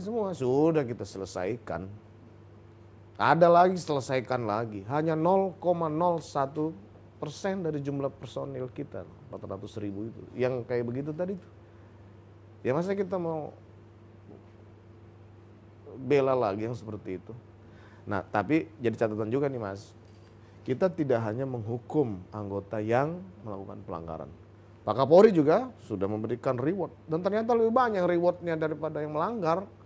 Semua sudah kita selesaikan. Ada lagi, selesaikan lagi. Hanya 0,01% dari jumlah personil kita, 400.000 itu. Yang kayak begitu tadi tuh. Ya masa kita mau bela lagi yang seperti itu. Nah, tapi jadi catatan juga nih Mas. Kita tidak hanya menghukum anggota yang melakukan pelanggaran. Pak Kapolri juga sudah memberikan reward. Dan ternyata lebih banyak rewardnya daripada yang melanggar.